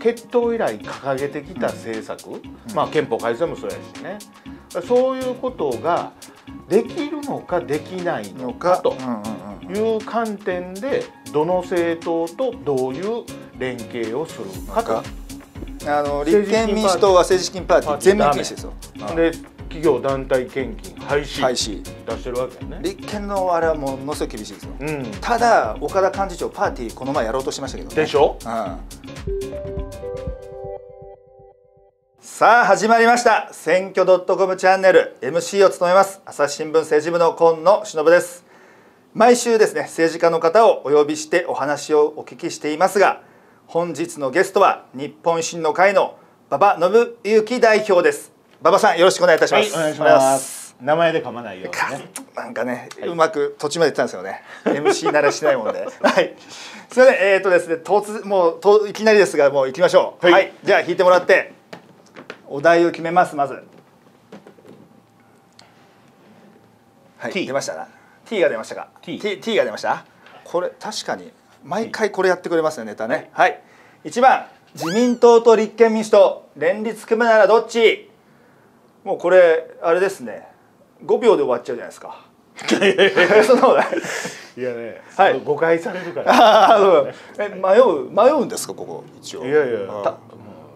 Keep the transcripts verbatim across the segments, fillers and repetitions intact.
結党以来掲げてきた政策、まあ、憲法改正もそうやしね、そういうことができるのかできないのかという観点でどの政党とどういう連携をするかと。あの立憲民主党は政治資金パーティー全面禁止ですよ。で企業団体献金廃止、廃止出してるわけね。立憲のあれはものすごい厳しいですよ、うん、ただ岡田幹事長パーティーこの前やろうとしましたけど、ね、でしょ、うん、さあ始まりました「選挙.com チャンネル」エムシー を務めます朝日新聞政治部の今野忍です。毎週ですね政治家の方をお呼びしてお話をお聞きしていますが、本日のゲストは日本維新の会の馬場伸幸代表です。馬場さんよろしくお願いいたします。はい、お願いします。名前で噛まないようにね。なんかね、はい、うまく途中まで言ったんですよね。エムシー 慣れしないもんで。はい。すみません。えっとですね、突もうといきなりですがもう行きましょう。はい、はい。じゃあ引いてもらってお題を決めますまず。はい。T 出ましたな。T が出ましたか。T T が出ました。これ確かに。毎回これやってくれますねネタね。はい。いちばん自民党と立憲民主党連立組むならどっち。もうこれあれですね。ごびょうで終わっちゃうじゃないですか。そんなことない。いやね。はい。誤解されるから。ああそう。え迷う迷うんですかここ一応。いやいや。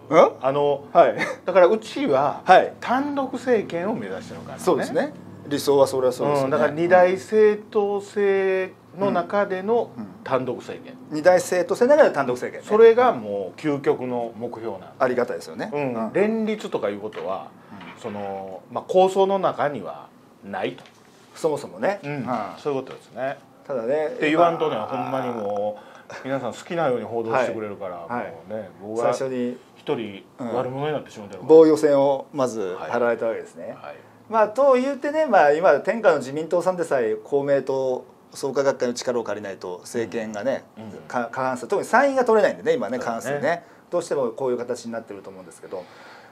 うん？あのはい。だからうちは単独政権を目指してるからね。そうですね。理想はそれはそうですね。だから二大政党制の中での単独制限、二大政党制ながら単独制限、それがもう究極の目標なありがたいですよね。連立とかいうことはそのまあ構想の中にはないと、そもそもね、そういうことですね。ただねって言わんとね、ほんまにもう皆さん好きなように報道してくれるから、もうね僕は最初に一人悪者になってしまってる、防御線をまず張られたわけですね。まあと言ってね、まあ今天下の自民党さんでさえ公明党創価学会の力を借りないと政権がね、うん、過半数特に参院が取れないんでね今ね過半数ね、ねどうしてもこういう形になってると思うんですけど、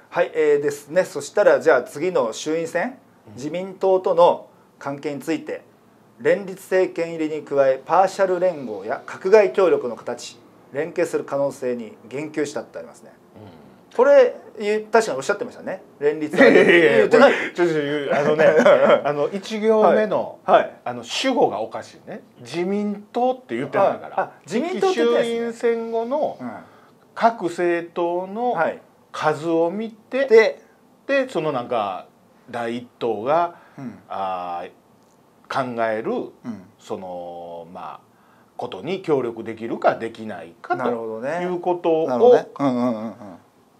はい、えー、ですね。そしたらじゃあ次の衆院選、自民党との関係について、連立政権入りに加えパーシャル連合や閣外協力の形連携する可能性に言及したってありますね。うん、これ確かにおっしゃってましたね。連立は言ってない。ちょっとあのね、あの一行目のあの主語がおかしいね。自民党って言ってないから。自民党衆院選後の各政党の数を見て、でそのなんか第一党があ考えるそのまあことに協力できるかできないかということを。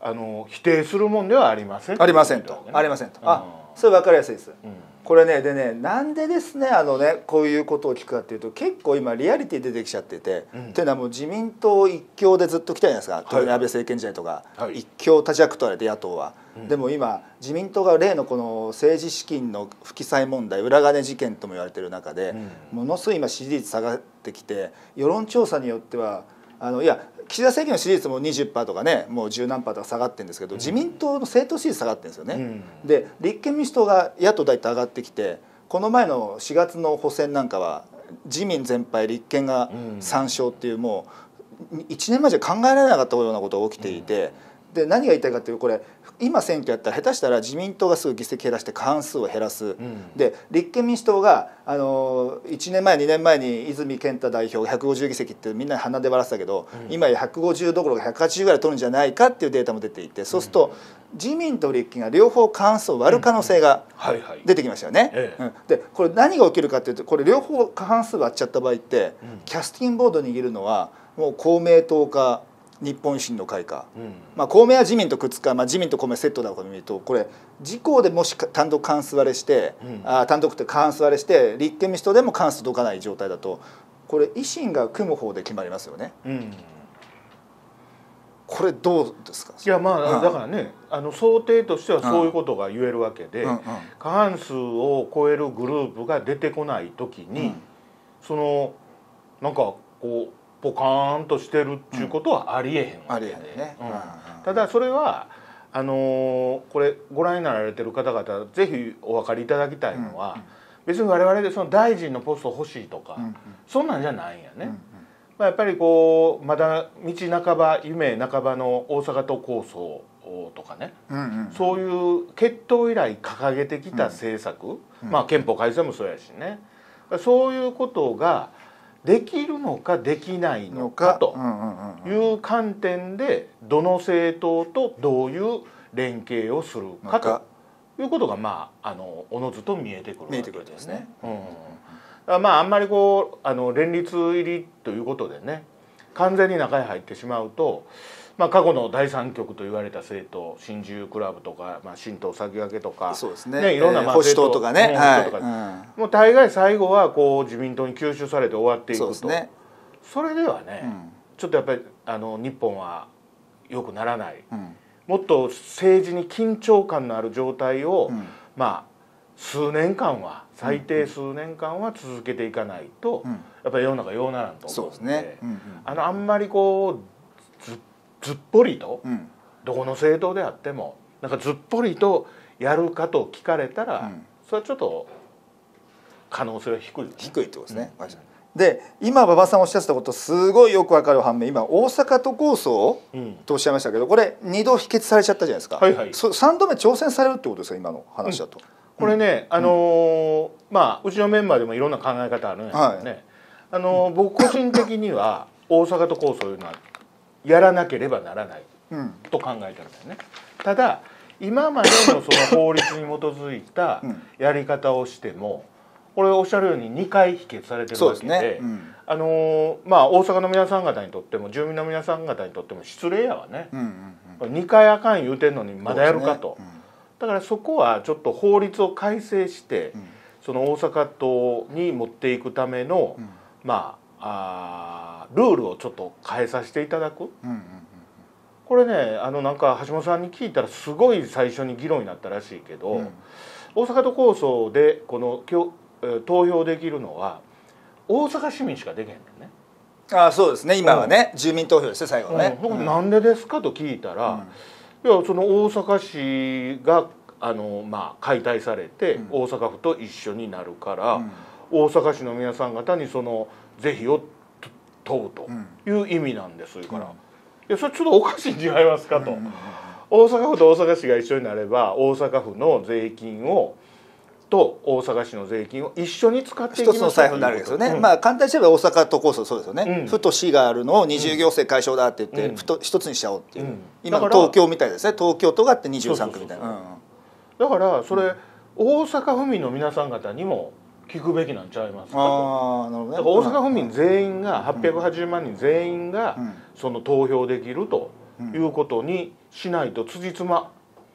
あの否定するもんではありません。ありませんと、ありませんと。あ、それ分かりやすいです。うん、これねでね、なんでですねあのねこういうことを聞くかっていうと、結構今リアリティ出てきちゃってて、うん、というのはもう自民党一強でずっと来たじゃないですか。安倍政権時代とか、はい、一強多弱とあれで野党は。うん、でも今自民党が例のこの政治資金の不記載問題、裏金事件とも言われてる中で、うん、ものすごい今支持率下がってきて、世論調査によってはあのいや。岸田政権の支持率も にじゅっパーセント とかねもうじゅうなんパーセントとか下がってるんですけど、自民党の政党支持率下がってるんですよね。うん、で立憲民主党が野党大体上がってきて、この前のしがつの補選なんかは自民全敗立憲がさんしょうっていう、もういちねんまえじゃ考えられなかったようなことが起きていて、うん、で何が言いたいかというと、これ今選挙やったら下手したら自民党がすぐ議席減らして過半数を減らす、うん、で立憲民主党があのいちねんまえにねんまえに泉健太代表がひゃくごじゅうぎせきってみんな鼻でばらしたけど、うん、今やひゃくごじゅうどころかひゃくはちじゅうぐらい取るんじゃないかっていうデータも出ていて、そうすると自民と立憲が両方過半数を割る可能性が出てきましたよね。でこれ何が起きるかっていうと、これ両方過半数割っちゃった場合って、うん、キャスティングボード握るのはもう公明党か日本維新の会か、うん、まあ公明は自民とくっつか、まあ、自民と公明セットだとか見ると、これ自公でもし単独過半数割れして、うん、あ単独って過半数割れして立憲民主党でも過半数どかない状態だと、これ維新が組む方で決まりますよね。うん、これどうですか。いやまあ、うん、だからねあの想定としてはそういうことが言えるわけで、うんうん、過半数を超えるグループが出てこない時に、うん、そのなんかこう。ポカーンとしてるっていうことはありえへんわけで、ただそれはあのー、これご覧になられてる方々ぜひお分かりいただきたいのは、うん、うん、別に我々でその大臣のポスト欲しいとか、うん、うん、そんなんじゃないんやね。うん、うん、まあ、やっぱりこうまだ道半ば夢半ばの大阪都構想とかね、うんうん、そういう結党以来掲げてきた政策、うん、まあ、憲法改正もそうやしね、そういうことができるのかできないのかという観点でどの政党とどういう連携をするかということが、まあ、あのおのずと見えてくるわけですね。まあ、あんまりこうあの連立入りということでね、完全に中へ入ってしまうと、まあ、過去のだいさん極と言われた政党新自由クラブとか、まあ、新党先駆けとか、そうですね、ね、いろんなまあ、えー、保守党とかね、はい、もう大概最後はこう自民党に吸収されて終わっていくと、 そ,、ね、それではね、うん、ちょっとやっぱりあの日本は良くならない、うん、もっと政治に緊張感のある状態を、うん、まあ数年間は最低数年間は続けていかないと、うん、やっぱり世の中ようならんと思うんで、あんまりこう ず, ずっぽりと、うん、どこの政党であってもなんかずっぽりとやるかと聞かれたら、うん、それはちょっと可能性は低い、ね、低いってことですね。うん、で今馬場さんおっしゃってたことすごいよくわかる反面、今大阪都構想とおっしゃいましたけど、これにど否決されちゃったじゃないですか。はいはい、さんどめ挑戦されるってことですか、今の話だと。うん、これね、あのーうん、まあうちのメンバーでもいろんな考え方あるんですけどね、はい、あのー、僕個人的には大阪都構想というのはやらなければならないと考えてるんだよね。うん、ただ今までのその法律に基づいたやり方をしても、これおっしゃるようににかい否決されてるわけで、そうですね、うん、あのー、まあ大阪の皆さん方にとっても住民の皆さん方にとっても失礼やわね。にかいあかん言うてんのにまだやるかと。だからそこはちょっと法律を改正して、うん、その大阪都に持っていくための、うん、まあ、あールールをちょっと変えさせていただく。これね、あのなんか橋本さんに聞いたらすごい最初に議論になったらしいけど、うん、大阪都構想でこのきょ投票できるのは大阪市民しかできへんのね。ああ、そうですね、今はね、うん、住民投票ですね、最後ね。うん、なんでですかと聞いたら、うん、いや、その大阪市があの、まあ、解体されて大阪府と一緒になるから、うん、大阪市の皆さん方にその是非を問うという意味なんです、うん、から、いや、それちょっとおかしいんじゃないますかと、うん、大阪府と大阪市が一緒になれば大阪府の税金をと大阪市の税金を一緒に使っていきます。一つの財布になるんですよね。うん、まあ簡単に言えば大阪都構想そうですよね。うん、府と市があるのを二重行政解消だって言って、うん、一つにしちゃおうっていう。うん、今の東京みたいですね。東京都があってにじゅうさんくみたいな。だからそれ、うん、大阪府民の皆さん方にも聞くべきなんちゃいますかと。あ、なるほどね。だから大阪府民全員がはっぴゃくはちじゅうまんにん全員がその投票できるということにしないと辻褄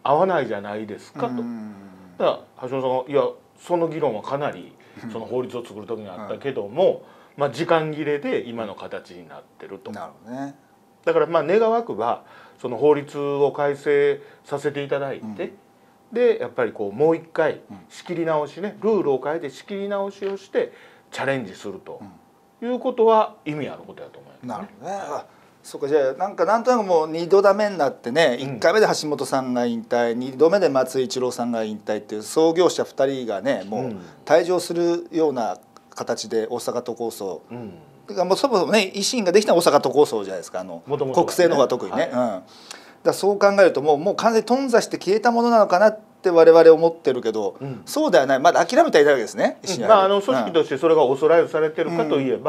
合わないじゃないですかと。うん、だから橋本さんが「いや、その議論はかなりその法律を作る時にあったけども、うん、まあ、時間切れで今の形になってると」なるほどね。だからまあ願わくばその法律を改正させていただいて、うん、でやっぱりこうもう一回仕切り直しね、ルールを変えて仕切り直しをしてチャレンジするということは意味あることだと思いますね。なるほどね。そうか、じゃあなんかなんとなくもうにどダメになってね、いっかいめで橋本さんが引退、うん、にどめで松井一郎さんが引退っていう創業者ふたりがね、もう退場するような形で大阪都構想、うん、だからもうそもそもね、維新ができた大阪都構想じゃないですか、あの国政の方が特にね。だそう考えるともう、もう完全に頓挫して消えたものなのかなって我々思ってるけど、うん、そうではない、まだ諦めていたわけですね。組織としてそれがおそらいされてるかといえば、うん、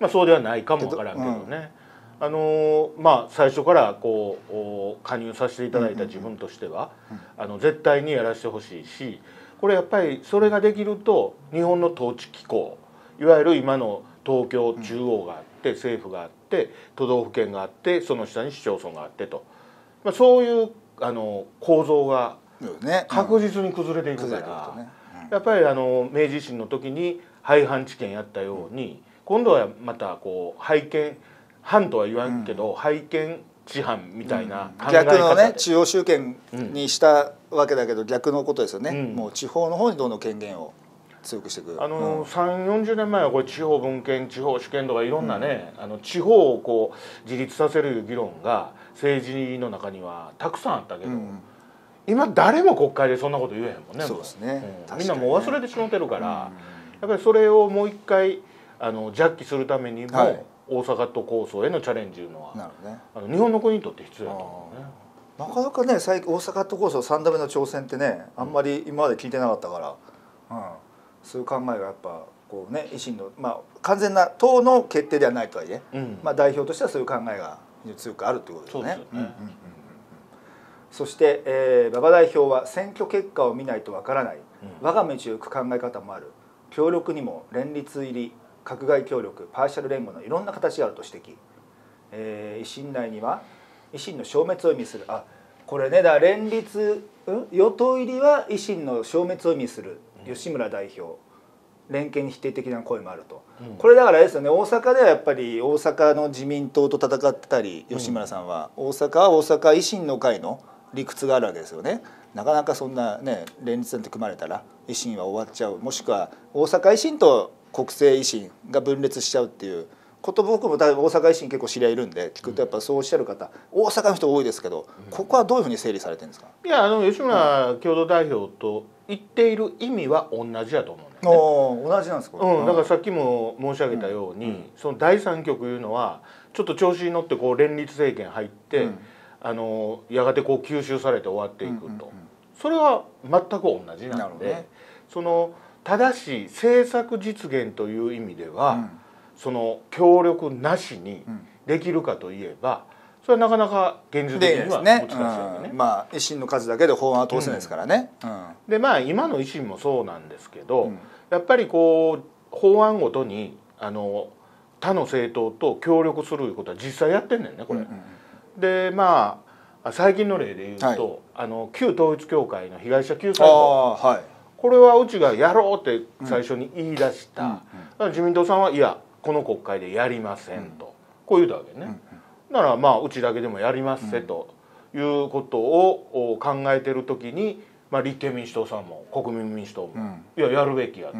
まあそうではないかもわからんけどね。うん、あのまあ、最初からこう加入させていただいた自分としてはあの絶対にやらせてほしいし、これやっぱりそれができると日本の統治機構、いわゆる今の東京中央があって政府があって都道府県があってその下に市町村があってと、まあ、そういうあの構造が確実に崩れていくから、やっぱりあの明治維新の時に廃藩置県やったように、今度はまたこう廃県藩とは言わんけど、うん、廃県置藩みたいな考え方で、逆のね、中央集権にしたわけだけど、うん、逆のことですよね。うん、もう地方の方にどんどん権限を強くしていく。あの、うん、さんじゅうよんじゅうねんまえはこれ地方分権、地方主権とかいろんなね、うん、あの地方をこう自立させる議論が政治の中にはたくさんあったけど、うん、今誰も国会でそんなこと言えへんもんね。そうですね。みんなもう忘れてしまってるから、うん、やっぱりそれをもう一回あのジャッキするためにも、はい、大阪都構想へのチャレンジというのは、なるほどね、あの日本の国にとって必要だと思うね。なかなかね、最近大阪都構想さんどめの挑戦ってね、あんまり今まで聞いてなかったから、うんうん、そういう考えがやっぱこうね、維新の、まあ、完全な党の決定ではないとはいえ、うん、まあ代表としてはそういう考えが非常に強くあるということですね。そして、えー、馬場代表は選挙結果を見ないとわからない、うん、我が道行く考え方もある、協力にも連立入り、閣外協力、パーシャル連合のいろんな形があると指摘、えー、維新内には維新の消滅を意味する、あ、これね、だから連立、うん、与党入りは維新の消滅を意味する、吉村代表、連携に否定的な声もあると、うん、これだからあれですよね、大阪ではやっぱり大阪の自民党と戦ってたり、吉村さんは、うん、大阪は大阪維新の会の理屈があるわけですよね。なかなかそんなね、連立なんて組まれたら維新は終わっちゃう、もしくは大阪維新と国政維新が分裂しちゃうっていうこと、僕も大阪維新結構知り合いいるんで聞くと、やっぱそうおっしゃる方、うん、大阪の人多いですけど、ここはどういうふうに整理されてるんですか？いや、あの吉村共同代表と言っている意味は同じだと思うんですね。同じなんですか？うん、だからさっきも申し上げたように、うん、そのだいさん極いうのはちょっと調子に乗ってこう連立政権入って、うん、あのやがてこう吸収されて終わっていくと、それは全く同じなので、ね、そのただし政策実現という意味では、うん、その協力なしにできるかといえば、それはなかなか現実的には難しいよね。まあ維新の数だけで法案は通せないですからね。で、まあ今の維新もそうなんですけど、うん、やっぱりこう法案ごとにあの他の政党と協力するということは実際やってんねんね、これ。うんうん、でまあ最近の例で言うと、はい、あの旧統一教会の被害者救済法、はい、これはうちがやろうって最初に言い出した、うん、自民党さんはいやこの国会でやりませんと、うん、こう言うたわけね。うん、ならまあうちだけでもやりますせということを考えてる時に、まあ、立憲民主党さんも国民民主党も、うん、いややるべきや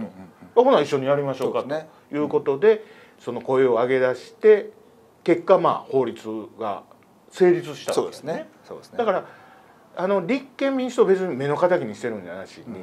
と、ほな一緒にやりましょうかということで、その声を上げ出して結果まあ法律が成立したわけですね。だからあの立憲民主党別に目の敵にしてるんじゃなしに、うん、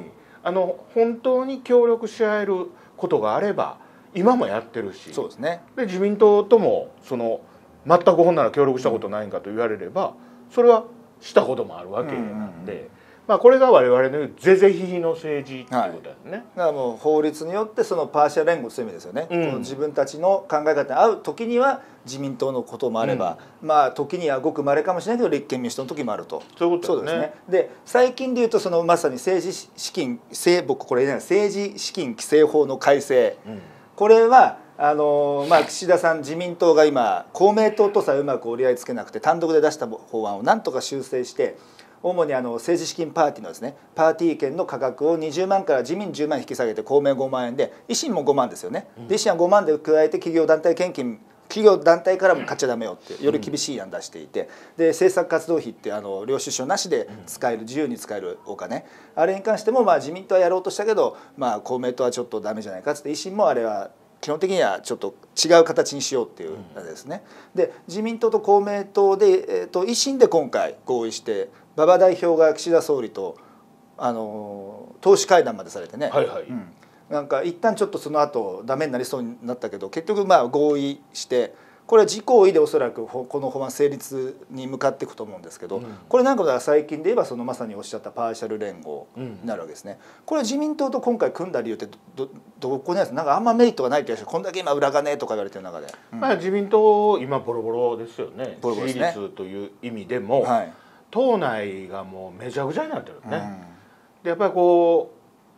あの本当に協力し合えることがあれば今もやってるし、そうですね、で自民党ともその全くほんなら協力したことないんかと言われれば、うん、それはしたこともあるわけなんで、これが我々の言う是々非々の政治っていうことだよね、はい、だからもう法律によってそのパーシャル連合という意味ですよね、うん、この自分たちの考え方に合う時には自民党のこともあれば、うん、まあ時にはごくまれかもしれないけど立憲民主党の時もあると、そういうことですね。で最近でいうとそのまさに政治資金政僕これね政治資金規正法の改正、うん、これはあのまあ岸田さん自民党が今公明党とさえうまく折り合いつけなくて単独で出した法案をなんとか修正して、主にあの政治資金パーティーのですねパーティー券の価格をにじゅうまんから自民じゅうまん引き下げて公明ごまんえんで、維新もごまんですよね、うん、維新はごまんで加えて企業団体献金、企業団体からも買っちゃダメよってより厳しい案出していて、で政策活動費ってあの領収書なしで使える、自由に使えるお金、あれに関してもまあ自民党はやろうとしたけど、まあ、公明党はちょっとダメじゃないかっつって、維新もあれは基本的にはちょっと違う形にしようっていうあれですね。で自民党と公明党で、えー、と維新で今回合意して、馬場代表が岸田総理とあの党首会談までされてね、はいはい、うん、なんか一旦ちょっとその後ダメになりそうになったけど、結局まあ合意して、これは自公意でおそらくこの法案成立に向かっていくと思うんですけど、うん、これなんか最近で言えばそのまさにおっしゃったパーシャル連合になるわけですね。うん、これ自民党と今回組んだ理由って ど, どこにあるんですか？なんかあんまメリットがないという話、こんだけ今裏金とか言われてる中で、うん、まあ自民党今ボロボロですよね。ボロボロですね。支持率という意味でも、はい、党内がもうめちゃくちゃになってるね。うん、でやっぱりこ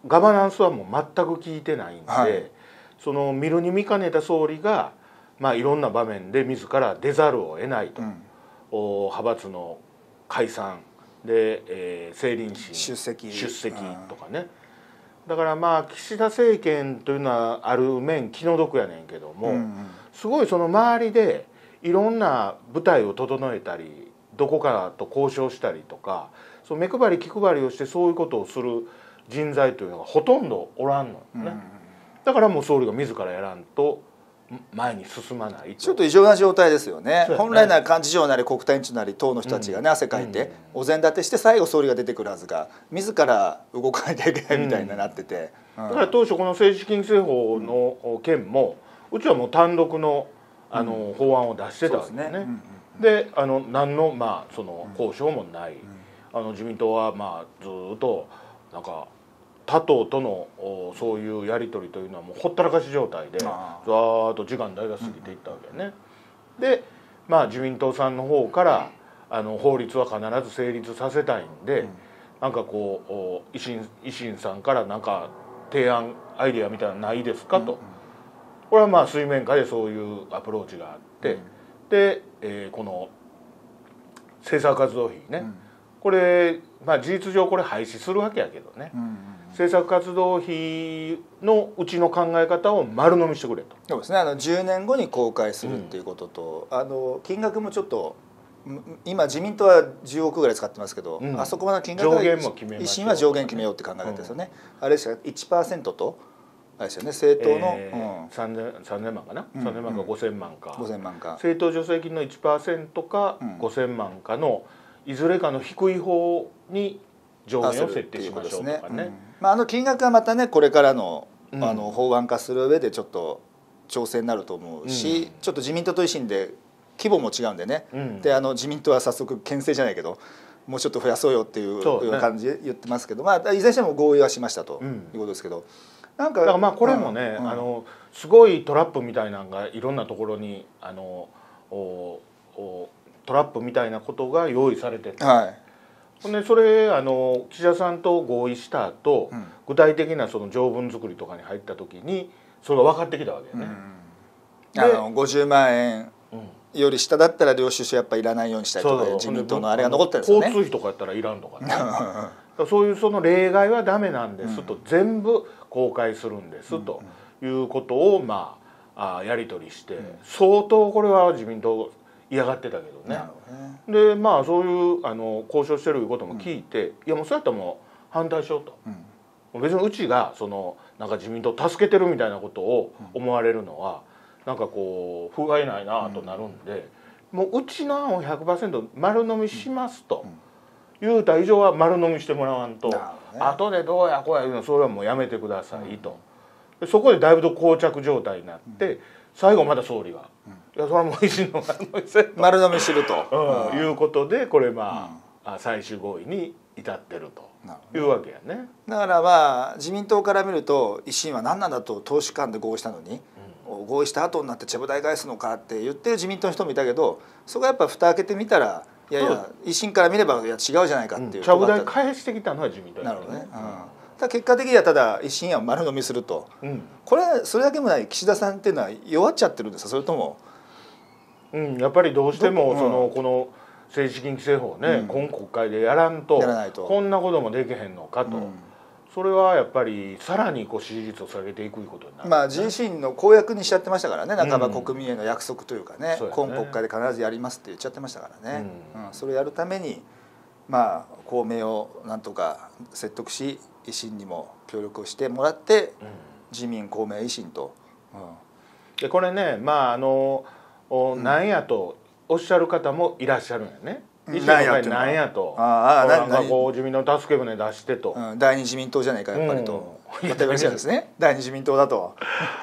うガバナンスはもう全く効いてないんで、はい、その見るに見かねた総理が、まあ、いろんな場面で自ら出ざるを得ないと、うん、派閥の解散で、えー、政倫審出席、出席とかね、うん、だからまあ岸田政権というのはある面気の毒やねんけども、うんうん、すごいその周りでいろんな舞台を整えたり、どこかと交渉したりとか、その目配り気配りをしてそういうことをする人材というのがほとんどおらんのね。だからもう総理が自らやらんと前に進まないと、ちょっと異常な状態ですよね。本来なら幹事長なり国対委員長なり党の人たちがね、うん、汗かいて、うん、お膳立てして最後総理が出てくるはずが自ら動かないといけないみたいになってて、だから当初この政治資金規正法の件も、うん、うちはもう単独のあの法案を出してたわけですね。で、あの何のまあその交渉もない、あの自民党はまあずっとなんか他党とのそういうやり取りというのはもうほったらかし状態で、ざーっと時間代が過ぎていったわけね。で、まあ自民党さんの方からあの法律は必ず成立させたいんで、なんかこう維新維新さんからなんか提案アイデアみたいなのないですかと。これはまあ水面下でそういうアプローチがあって、うん、で、えー、この政策活動費ね、うん、これ、まあ、事実上これ廃止するわけやけどね、政策活動費のうちの考え方を丸飲みしてくれと。そうですね、あのじゅうねんごに公開するっていうことと、うん、あの金額もちょっと今自民党はじゅうおくぐらい使ってますけど、うん、あそこは金額は維新は上限決めようって考え方ですよね。うん、あれしか いちパーセント とあれですよね、政党のさんぜんまんかな、さんぜんまんかごせんまんか、政党助成金の いちパーセント かごせんまんかのいずれかの低い方に上限を設定しましょうとかね。あの金額はまたね、これからのあの法案化する上でちょっと調整になると思うし、ちょっと自民党と維新で規模も違うんでね。で、あの自民党は早速牽制じゃないけど、もうちょっと増やそうよっていう感じで言ってますけど、まあいずれにしても合意はしましたということですけど。なんかだからまあこれもね、うん、あのすごいトラップみたいなのがいろんなところにあのおおトラップみたいなことが用意されてて、はい、でそれあの岸田さんと合意した後、うん、具体的なその条文作りとかに入った時にそれが分かってきたわけよね。うん、あのごじゅうまんえんより下だったら領収書やっぱいらないようにしたりとか、自民党のあれが残ったんですよね。交通費とかやったらいらんとかね。そういうその例外はダメなんですと、うん、全部公開するんですということをまあやり取りして、相当これは自民党嫌がってたけどね。でまあそういうあの交渉してることも聞いて、いやもうそうやったらもう反対しようと、別にうちがそのなんか自民党を助けてるみたいなことを思われるのはなんかこう不甲斐ないなとなるんで、もううちの案を ひゃくパーセント 丸飲みしますと。言うた以上は丸飲みしてもらわんと、後でどうやこうや言うのそれはもうやめてくださいと。そこでだいぶと膠着状態になって、最後まだ総理が「いやそれはもう維新の丸飲みする」ということで、これまあ最終合意に至ってるというわけやね。だからまあ自民党から見ると、維新は何なんだと、党首間で合意したのに合意した後になってちゃぶ台返すのかって言ってる自民党の人もいたけど、そこはやっぱ蓋開けてみたら、いやいや維新から見ればいや違うじゃないかっていう、ちゃぶ台返してきたのは自民党だよね。結果的にはただ維新は丸飲みすると、うん、これそれだけもない。岸田さんっていうのは弱っちゃってるんですか、それとも、うん、やっぱりどうしてもその、うん、この政治資金規正法ね、うん、今国会でやらんとこんなこともできへんのかと。うん、それはやっぱりさらにこう支持率を下げていくことになる、ね。まあ自身の公約にしちゃってましたからね、半ば国民への約束というかね、うん、今国会で必ずやりますって言っちゃってましたからね。うんうん、それをやるためにまあ公明をなんとか説得し、維新にも協力をしてもらって、うん、自民公明維新と。うん、でこれね、まああのなんやとおっしゃる方もいらっしゃるんやね。維新の会なんやと、なんかこう自民党の助け舟出してと、うん、第二自民党じゃないかやっぱりと、うん、また言われちゃうんですね第二自民党だと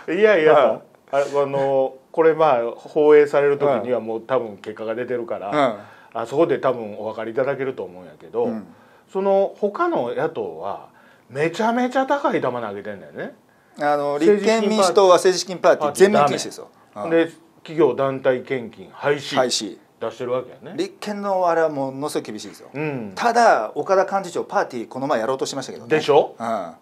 いやいやあのこれまあ放映される時にはもう多分結果が出てるから、うん、あそこで多分お分かりいただけると思うんやけど、うん、その他の野党はめちゃめちゃ高い球投げてんだよね。あの立憲民主党は政治資金パーティー全面禁止ですよ。で企業団体献金廃止、廃止出してるわけやね。立憲のあれはものすごい厳しいですよ。うん、ただ岡田幹事長パーティーこの前やろうとしましたけどね。でしょ。うん、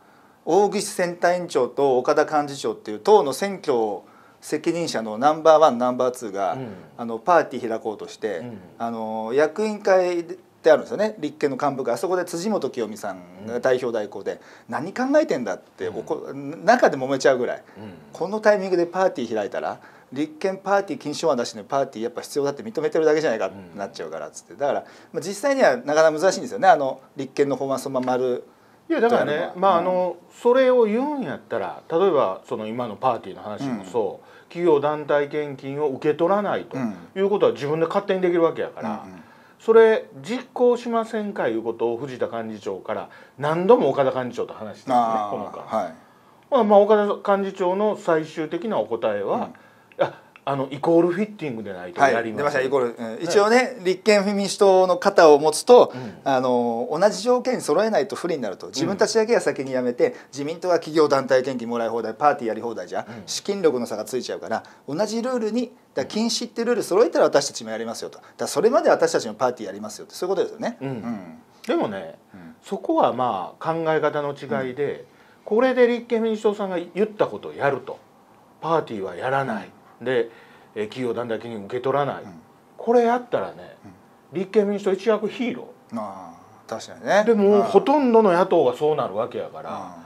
大串選対委員長と岡田幹事長っていう党の選挙責任者のナンバーワンナンバーツーが、うん、あのパーティー開こうとして、うん、あの役員会ってあるんですよね、立憲の幹部が。あそこで辻元清美さんが代表代行で、うん、何考えてんだって、うん、中で揉めちゃうぐらい、うん、このタイミングでパーティー開いたら。立憲パーティー禁止法案出しのパーティーやっぱ必要だって認めてるだけじゃないかってなっちゃうからっつって、だから実際にはなかなか難しいんですよね、あの立憲の法案そのまま丸。いやだからね、まああのそれを言うんやったら、例えばその今のパーティーの話もそう、うん、企業団体献金を受け取らないということは自分で勝手にできるわけやから、うんうん、それ実行しませんかいうことを藤田幹事長から何度も岡田幹事長と話してるんですね、この間。はい、まあ岡田幹事長の最終的なお答えは、うん、ああのイコールフィッティングでないとやりません。一応ね、立憲民主党の肩を持つと、うん、あの同じ条件に揃えないと不利になると、自分たちだけは先にやめて、うん、自民党は企業団体献金もらい放題、パーティーやり放題じゃ、うん、資金力の差がついちゃうから同じルールにだ禁止ってルール揃えたら私たちもやりますよと、だそれまで私たちもパーティーやりますよって、そういうことですよね。うんうん、でもね、うん、そこはまあ考え方の違いで、うん、これで立憲民主党さんが言ったことをやると、パーティーはやらない。うんで企業団体金融受け取らない、うん、これやったらね、うん、立憲民主党一躍ヒーロー。あー確かにね。でもほとんどの野党がそうなるわけやから、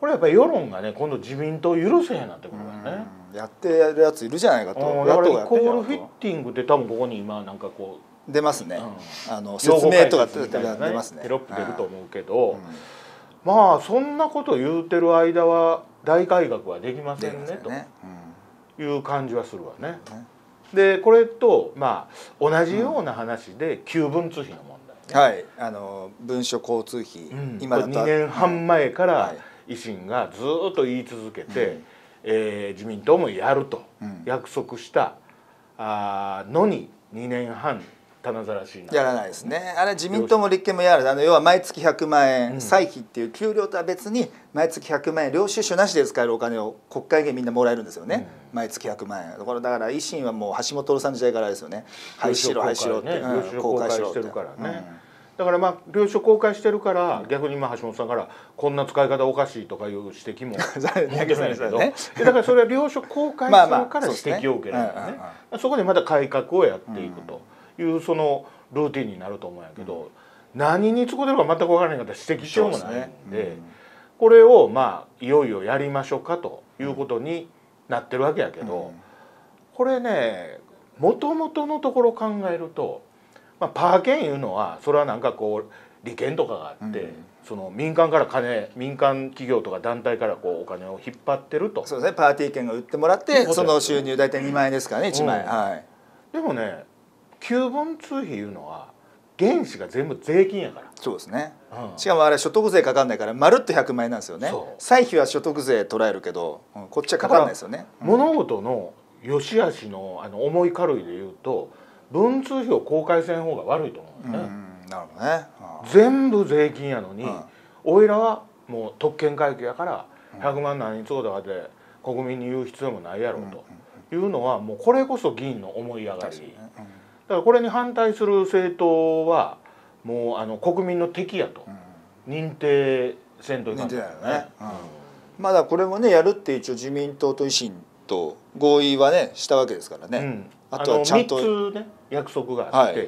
これやっぱり世論がね、今度自民党許せへんなってことだよね。やってやるやついるじゃないかと。だからイコールフィッティングって多分ここに今なんかこう出ますね。うん、あの説明とか出ますね。テロップ出ると思うけど、うん、まあそんなこと言うてる間は大改革はできませんねと。いう感じはするわね。でこれとまあ同じような話で旧文通費の問題、ね、はい、あの文書交通費、うん、今だとにねんはん前から維新がずっと言い続けて、はい、えー、自民党もやると約束した、うん、あのににねんはん棚ざらしになる。やらないですね。あれ自民党も立憲もやる。あの要は毎月ひゃくまんえん、うん、歳費っていう給料とは別に毎月ひゃくまんえん領収書なしで使えるお金を国会議員みんなもらえるんですよね、うん、毎月ひゃくまんえんだから。だから維新はもう橋下徹さんの時代からですよね、廃止しろ廃止しろって、領収公開してるからね、うん、だからまあ領収公開してるから、うん、逆にまあ橋下さんからこんな使い方おかしいとかいう指摘も受けないけど、だからそれは領収公開するから指摘を受けないよね。そこでまた改革をやっていくと、うんいうそのルーティンになると思うんやけど、うん、何に使うてるか全く分からない方は指摘しようもないんで、で、ね、うん、これをまあいよいよやりましょうかということになってるわけやけど、うん、これねもともとのところ考えると、まあ、パー券いうのはそれはなんかこう利権とかがあって。うん、その民間から金、民間企業とか団体からこうお金を引っ張ってると。そうですね、パーティー券が売ってもらって、その収入大体にまんえんですからね、いちまんえん、うん、はい。でもね旧文通費いうのは原資が全部税金やから。そうですね、うん、しかもあれ所得税かかんないからまるっとひゃくまんえんなんですよね。歳費は所得税捉えるけど、うん、こっちはかかんないですよね。うん、物事の良し悪しのあの重い軽いでいうと文通費を公開せん方が悪いと思うんだよね。うん、なるほどね。全部税金やのに、うん、おいらはもう特権階級やからひゃくまん何に使うとかで国民に言う必要もないやろうというのはもうこれこそ議員の思い上がり。だからこれに反対する政党はもうあの国民の敵やと認定せんといかんからね。まだこれもねやるって一応自民党と維新と合意はねしたわけですからね、うん、あとはちゃんとみっつね約束があって、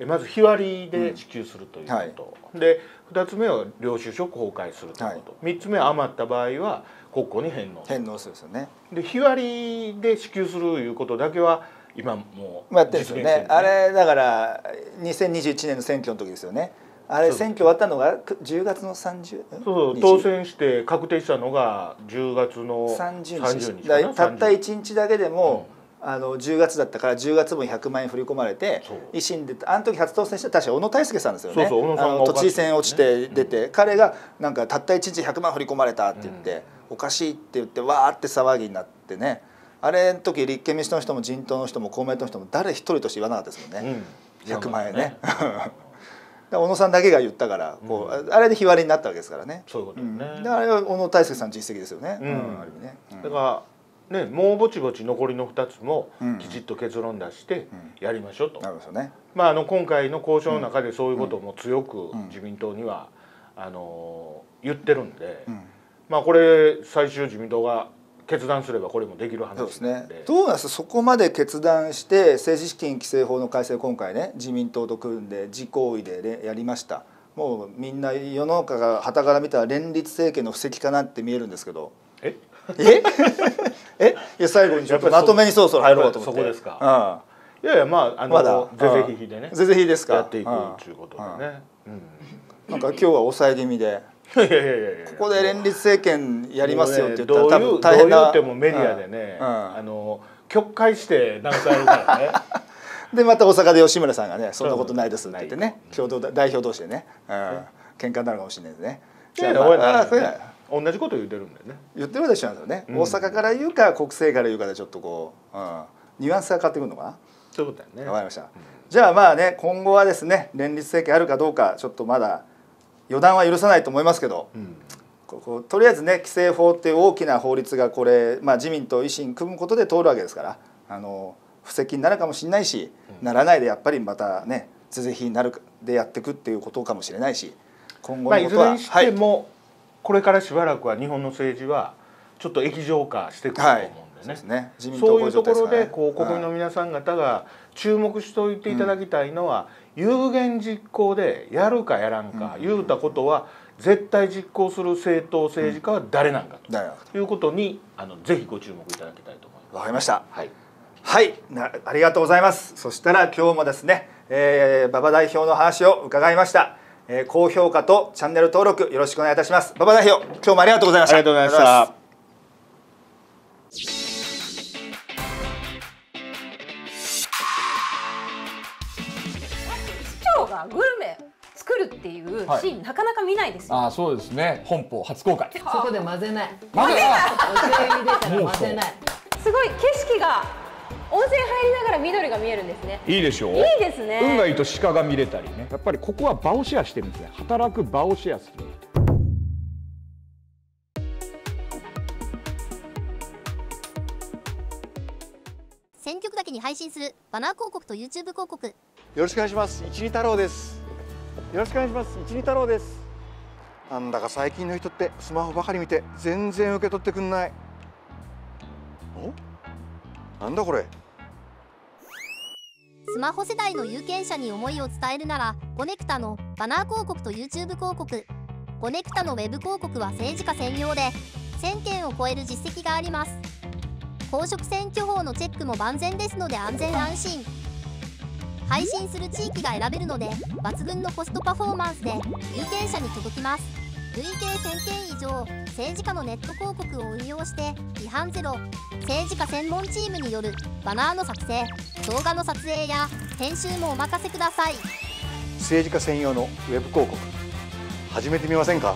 はい、まず日割りで支給するということ、うん、はい、でふたつめは領収書公開するということ、はい、みっつめは余った場合は国庫に返納返納するんですよね。で日割りで支給するいうことだけは今もうやってるんですよね。あれだからにせんにじゅういちねんの選挙の時ですよね。あれ選挙終わったのがじゅうがつのさんじゅう、そうそう当選して確定したのがじゅうがつのさんじゅうにちだからたったいちにちだけでも、うん、あのじゅうがつだったからじゅうがつぶんひゃくまんえん振り込まれて維新であの時初当選した確か小野泰輔さんですよね。都知事選落ちて出て、うん、彼がなんかたったいちにちひゃくまん振り込まれたって言って、うん、おかしいって言ってわーって騒ぎになってね。あれの時立憲民主党の人も自民党の人も公明党の人も誰一人として言わなかったですもんね、うん、ひゃくまんえんね。小野さんだけが言ったから、うん、こうあれで日割りになったわけですからね。そういうことね、うん、であれは小野泰輔さん実績ですよね。だからねもうぼちぼち残りのふたつもきちっと結論出してやりましょうと。今回の交渉の中でそういうことも強く自民党にはあの言ってるんで、うん、まあこれ最終自民党が決断すればこれもできる話ですね。どうなんですかそこまで決断して政治資金規正法の改正今回ね自民党と組んで自公委で、ね、やりました。もうみんな世の中がはたから見たら連立政権の布石かなって見えるんですけど、えええいや最後にちょっとまとめにそろそろ入ろうと思って。そこですか。うん、いやいやまああの是々非々でね是々非々ですかやっていくということでね。なんか今日は抑え気味で。ここで連立政権やりますよって言ったら、ね、多分大変な。どう言ってもメディアでね、うんうん、あの曲解して流されるからね。でまた大阪で吉村さんがね「そんなことないです」って言ってね、共同代表同士でね、うん、喧嘩になるかもしれないですね。じゃあ同じこと言ってるんだよね。言ってるでしょなんですよね。うん、大阪から言うか国政から言うかでちょっとこう。うんニュアンスが変わってくるのかな。そういうことだよね。わかりました。うん、じゃあまあね、今後はですね、連立政権あるかどうかちょっとまだ予断は許さないと思いますけど、うん、こことりあえずね、規制法っていう大きな法律がこれ、まあ、自民と維新組むことで通るわけですから、あの布石になるかもしれないし、うん、ならないでやっぱりまたね是々非になるでやっていくっていうことかもしれないし、今後のことは、まあ、いずれにしても、はい、これからしばらくは日本の政治はちょっと液状化していくと思うんですね。そういうところでこう国民の皆さん方が注目しておいていただきたいのは、有言実行でやるかやらんか、言うたことは絶対実行する政党政治家は誰なんかということに、あのぜひご注目いただきたいと思います。わかりました。はい、はい、ありがとうございます。そしたら今日もですね、えー、馬場代表の話を伺いました。高評価とチャンネル登録よろしくお願いいたします。馬場代表、今日もありがとうございました。ありがとうございました。グルメ作るっていうシーン、はい、なかなか見ないですよ。ああ、そうですね。本邦初公開。そこで混ぜない。混ぜない。混ぜない。すごい景色が、温泉入りながら緑が見えるんですね。いいでしょう。いいですね。運がいいと鹿が見れたりね。やっぱりここは場をシェアしてるんですね。働く場をシェアする。選挙区だけに配信するバナー広告と YouTube 広告。よろしくお願いします。一二太郎です。よろしくお願いします。一二太郎です。なんだか最近の人ってスマホばかり見て全然受け取ってくんない。お？なんだこれ。スマホ世代の有権者に思いを伝えるなら、コネクタのバナー広告と YouTube 広告。コネクタのウェブ広告は政治家専用でせんけんを超える実績があります。公職選挙法のチェックも万全ですので安全安心。配信する地域が選べるので抜群のコストパフォーマンスで有権者に届きます。累計せんけん以上、政治家のネット広告を運用して違反ゼロ、政治家専門チームによるバナーの作成、動画の撮影や編集もお任せください。政治家専用のウェブ広告、始めてみませんか？